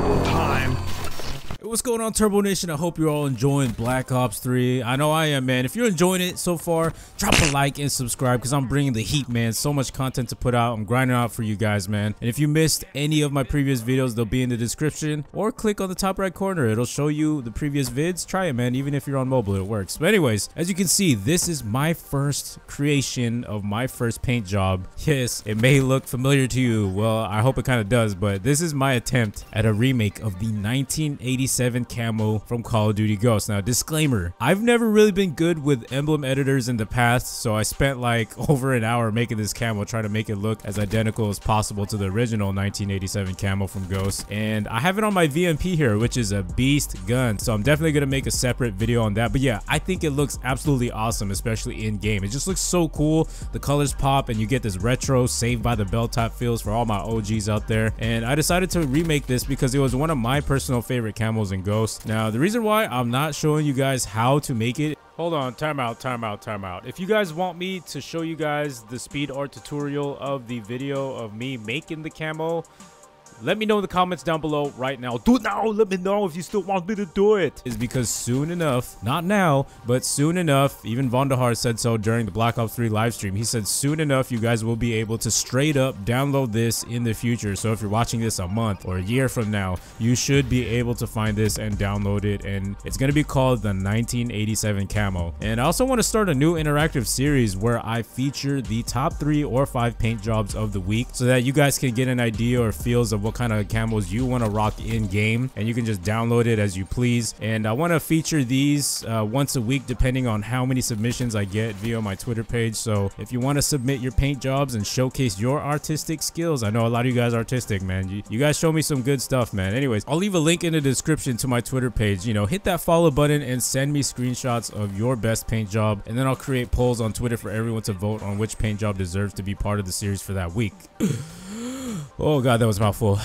no time. What's going on, Turbo Nation? I hope you're all enjoying Black Ops 3. I know I am, man. If you're enjoying it so far, drop a like and subscribe because I'm bringing the heat, man. So much content to put out. I'm grinding out for you guys, man. And if you missed any of my previous videos, they'll be in the description or click on the top right corner. It'll show you the previous vids. Try it, man. Even if you're on mobile, it works. But anyways, as you can see, this is my first creation of my first paint job. Yes, it may look familiar to you. Well, I hope it kind of does, but this is my attempt at a remake of the 1987 camo from Call of Duty Ghosts. Now, disclaimer, I've never really been good with emblem editors in the past, so I spent like over an hour making this camo, trying to make it look as identical as possible to the original 1987 camo from Ghosts. And I have it on my VMP here, which is a beast gun, so I'm definitely gonna make a separate video on that. But yeah, I think it looks absolutely awesome, especially in game. It just looks so cool. The colors pop and you get this retro Saved by the Bell type feels for all my OGs out there. And I decided to remake this because it was one of my personal favorite camos and Ghosts. Now, the reason why I'm not showing you guys how to make it, hold on, time out. If you guys want me to show you guys the speed art tutorial of the video of me making the camo, let me know in the comments down below right now. Do it now. Let me know if you still want me to do it. It's because soon enough, not now, but soon enough, even Von Dehar said so during the Black Ops 3 live stream. He said soon enough, you guys will be able to straight up download this in the future. So if you're watching this a month or a year from now, you should be able to find this and download it. And it's going to be called the 1987 Camo. And I also want to start a new interactive series where I feature the top 3 or 5 paint jobs of the week so that you guys can get an idea or feels of what kind of camos you want to rock in game, and you can just download it as you please. And I want to feature these once a week, depending on how many submissions I get via my Twitter page. So if you want to submit your paint jobs and showcase your artistic skills, I know a lot of you guys are artistic, man. You guys show me some good stuff, man. Anyways, I'll leave a link in the description to my Twitter page. You know, hit that follow button and send me screenshots of your best paint job, and then I'll create polls on Twitter for everyone to vote on which paint job deserves to be part of the series for that week. Oh god, that was a mouthful.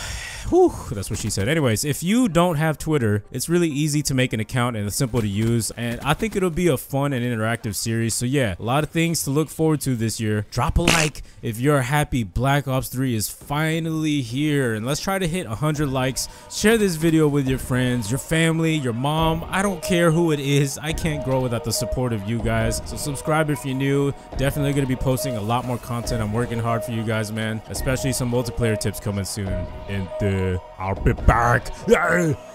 Whew, that's what she said. Anyways, if you don't have Twitter, it's really easy to make an account and it's simple to use, and I think it'll be a fun and interactive series. So yeah, a lot of things to look forward to this year. Drop a like if you're happy Black Ops 3 is finally here, and let's try to hit 100 likes. Share this video with your friends, your family, your mom. I don't care who it is. I can't grow without the support of you guys. So subscribe if you're new. Definitely gonna be posting a lot more content. I'm working hard for you guys, man, especially some multiplayer tips coming soon. And I'll be back.